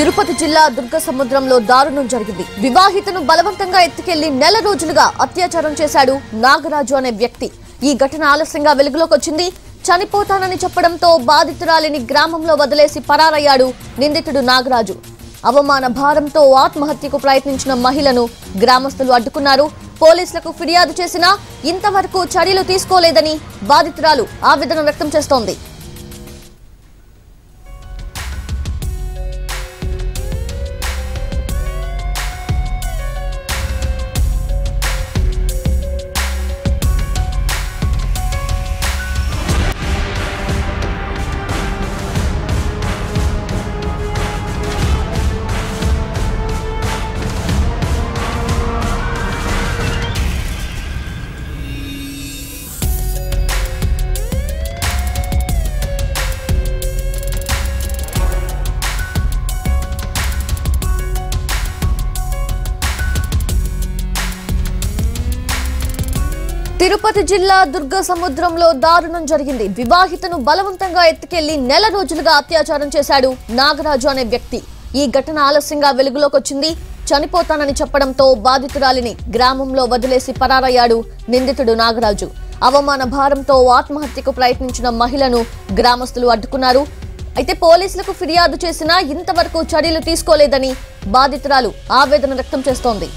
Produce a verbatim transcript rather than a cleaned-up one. Tirupati Jilla, Durgasamudram, Lodharu, Nunchargudi. Vivahe tanu Balavantanga Itkeleli, Nellanojilga, Atiyacharanche Sadu, Nagaraju ane vyakti. Ee Gatanala Singa veluguloki vachindi, chanipotanani cheppadamto, baadituralini gramamlo vadalesi pararayadu, ninditudu Nagaraju. Avamana bharamto, atmahatyaku prayatninchina mahilanu, gramasthalu addukunnaru, పోలీసులకు ఫిర్యాదు చేసినా ఇంతవరకు చర్యలు తీసుకోలేదని బాధితురాలు ఆవేదన వ్యక్తం చేస్తోంది. Tirupati Jilla, Durgasamudramlo, Darunam Jarigindi. Vivahitanu Balavantanga Ettukelli, Nellanojilga Atyacharanche Sadu, Nagaraju ane vyakti. Ee Gatanala Singa veluguloki vachindi, chanipotanani cheppadamto, baadituralini, gramamlo vadalesi pararayadu, ninditudu Nagaraju. Avamana bharamto, atmahatyaku prayatninchina mahilanu, gramasthalu addukunnaru. Aithe పోలీసులకు ఫిర్యాదు చేసినా ఇంతవరకు చర్యలు తీసుకోలేదని బాధితురాలు ఆవేదన వ్యక్తం చేస్తోంది.